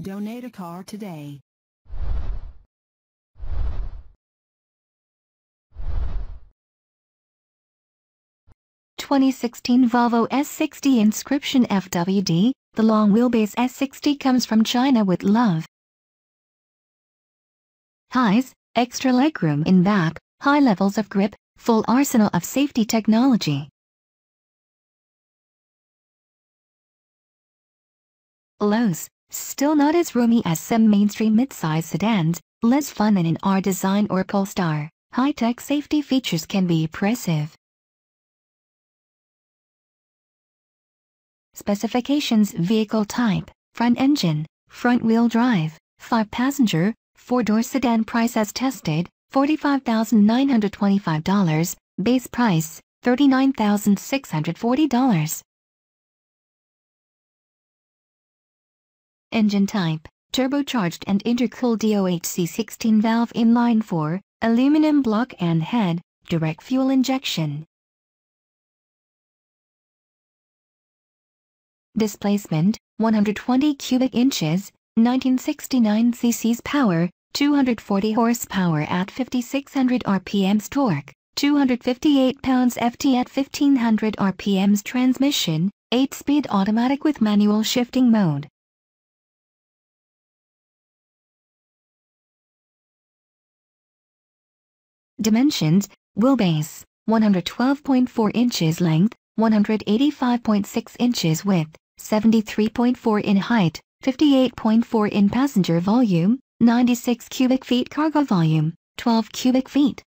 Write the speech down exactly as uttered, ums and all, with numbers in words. Donate a car today. twenty sixteen Volvo S sixty Inscription F W D, the long wheelbase S sixty comes from China with love. Highs, extra legroom in back, high levels of grip, full arsenal of safety technology. Lows, still not as roomy as some mainstream midsize sedans, less fun in an R design or Polestar, high-tech safety features can be impressive. Specifications: vehicle type, front engine, front wheel drive, five passenger, four door sedan. Price as tested, forty-five thousand nine hundred twenty-five dollars, base price, thirty-nine thousand six hundred forty dollars. Engine type, turbocharged and intercooled D O H C sixteen valve inline four, aluminum block and head, direct fuel injection. Displacement, one hundred twenty cubic inches, nineteen sixty-nine cc's power, two hundred forty horsepower at fifty-six hundred R P Ms. Torque, two hundred fifty-eight pounds-feet at fifteen hundred R P Ms. Transmission, eight speed automatic with manual shifting mode. Dimensions, wheelbase, one hundred twelve point four inches length, one hundred eighty-five point six inches width, seventy-three point four in height, fifty-eight point four in passenger volume, ninety-six cubic feet cargo volume, twelve cubic feet.